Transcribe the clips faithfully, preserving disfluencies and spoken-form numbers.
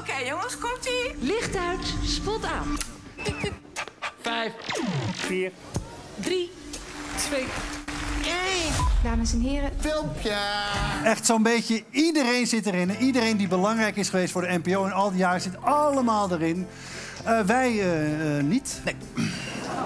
Oké, okay, jongens, komt-ie. Licht uit, spot aan. Vijf, vier, drie, twee, één. Dames en heren. Filmpje. Echt zo'n beetje iedereen zit erin. Iedereen die belangrijk is geweest voor de N P O in al die jaren zit allemaal erin. Uh, wij uh, uh, niet. Nee.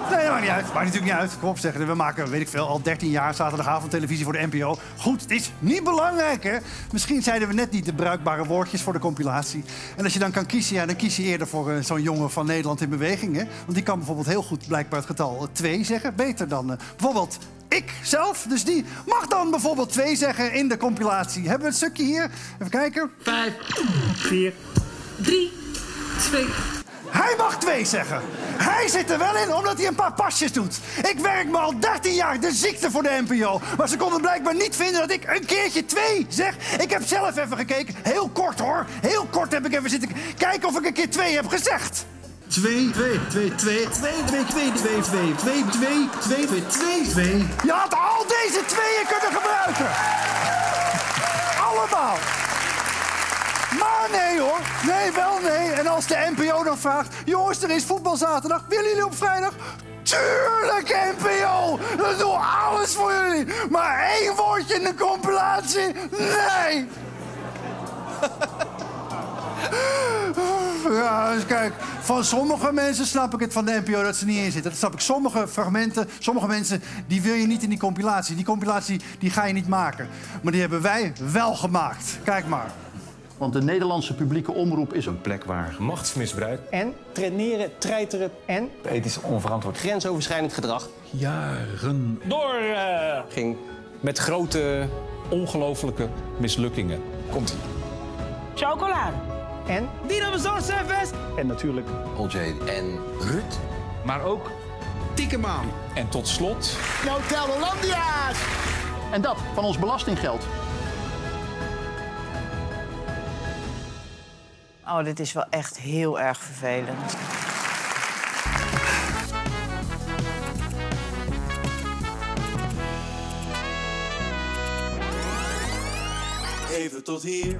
Nee, dat maakt niet uit. Maakt natuurlijk niet uit. Kom op, zeggen. We maken, weet ik veel, al dertien jaar zaterdagavond televisie voor de N P O. Goed, het is niet belangrijk, hè? Misschien zeiden we net niet de bruikbare woordjes voor de compilatie. En als je dan kan kiezen, ja, dan kies je eerder voor uh, zo'n jongen van Nederland in beweging, hè? Want die kan bijvoorbeeld heel goed blijkbaar het getal twee zeggen. Beter dan uh, bijvoorbeeld ik zelf. Dus die mag dan bijvoorbeeld twee zeggen in de compilatie. Hebben we een stukje hier? Even kijken. Vijf, vier, drie, twee... Hij mag twee zeggen. Hij zit er wel in, omdat hij een paar pasjes doet. Ik werk me al dertien jaar de ziekte voor de N P O. Maar ze konden blijkbaar niet vinden dat ik een keertje twee zeg. Ik heb zelf even gekeken. Heel kort, hoor. Heel kort heb ik even zitten kijken of ik een keer twee heb gezegd. Twee, twee, twee, twee, twee, twee, twee, twee, twee, twee, twee, twee, twee, twee, twee. Je had al deze tweeën kunnen gebruiken. Allemaal. Maar nee, hoor. Nee, wel nee. En als de N P O dan vraagt... Jongens, er is voetbalzaterdag. Willen jullie op vrijdag? Tuurlijk, N P O. We doen alles voor jullie. Maar één woordje in de compilatie? Nee. Ja, dus kijk, van sommige mensen snap ik het van de N P O dat ze niet in zitten. Dat snap ik. Sommige fragmenten, sommige mensen, die wil je niet in die compilatie. Die compilatie, die ga je niet maken. Maar die hebben wij wel gemaakt. Kijk maar. Want de Nederlandse publieke omroep is een plek waar machtsmisbruik... en traineren, treiteren en... ethisch onverantwoord. Grensoverschrijdend gedrag. Jaren door... Uh, ging met grote, ongelofelijke mislukkingen. Komt-ie. Chocolade. En... Dino Bezorgservice. En natuurlijk... Olje en Ruut. Maar ook... Tikkenman. En tot slot... Nou, Tellolandia's. En dat van ons belastinggeld. Oh, dit is wel echt heel erg vervelend. Even tot hier.